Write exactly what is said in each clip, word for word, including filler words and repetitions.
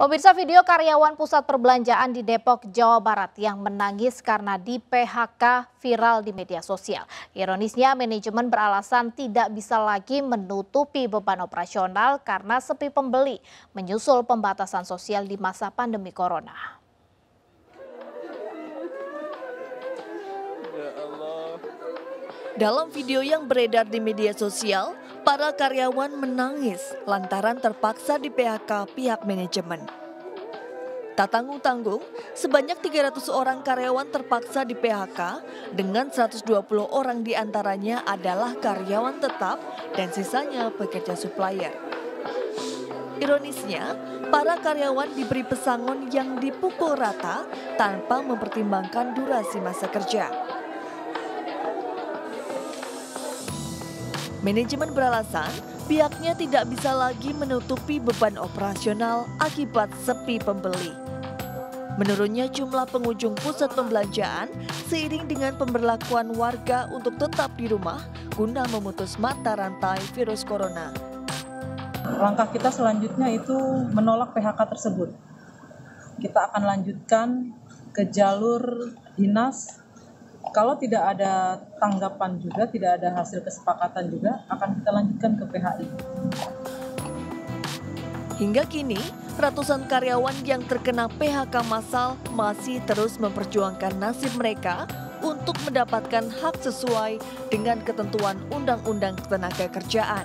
Pemirsa, video karyawan pusat perbelanjaan di Depok, Jawa Barat yang menangis karena di P H K viral di media sosial. Ironisnya, manajemen beralasan tidak bisa lagi menutupi beban operasional karena sepi pembeli menyusul pembatasan sosial di masa pandemi corona. Ya Allah. Dalam video yang beredar di media sosial, para karyawan menangis lantaran terpaksa di P H K pihak manajemen. Tak tanggung-tanggung, sebanyak tiga ratus orang karyawan terpaksa di P H K dengan seratus dua puluh orang diantaranya adalah karyawan tetap dan sisanya pekerja supplier. Ironisnya, para karyawan diberi pesangon yang dipukul rata tanpa mempertimbangkan durasi masa kerja. Manajemen beralasan pihaknya tidak bisa lagi menutupi beban operasional akibat sepi pembeli. Menurutnya jumlah pengunjung pusat pembelanjaan seiring dengan pemberlakuan warga untuk tetap di rumah guna memutus mata rantai virus corona. Langkah kita selanjutnya itu menolak P H K tersebut. Kita akan lanjutkan ke jalur dinas. Kalau tidak ada tanggapan juga, tidak ada hasil kesepakatan juga, akan kita lanjutkan ke P H I. Hingga kini, ratusan karyawan yang terkena P H K massal masih terus memperjuangkan nasib mereka untuk mendapatkan hak sesuai dengan ketentuan Undang-Undang Ketenagakerjaan.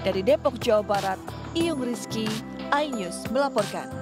Dari Depok, Jawa Barat, Iyung Rizky, iNews melaporkan.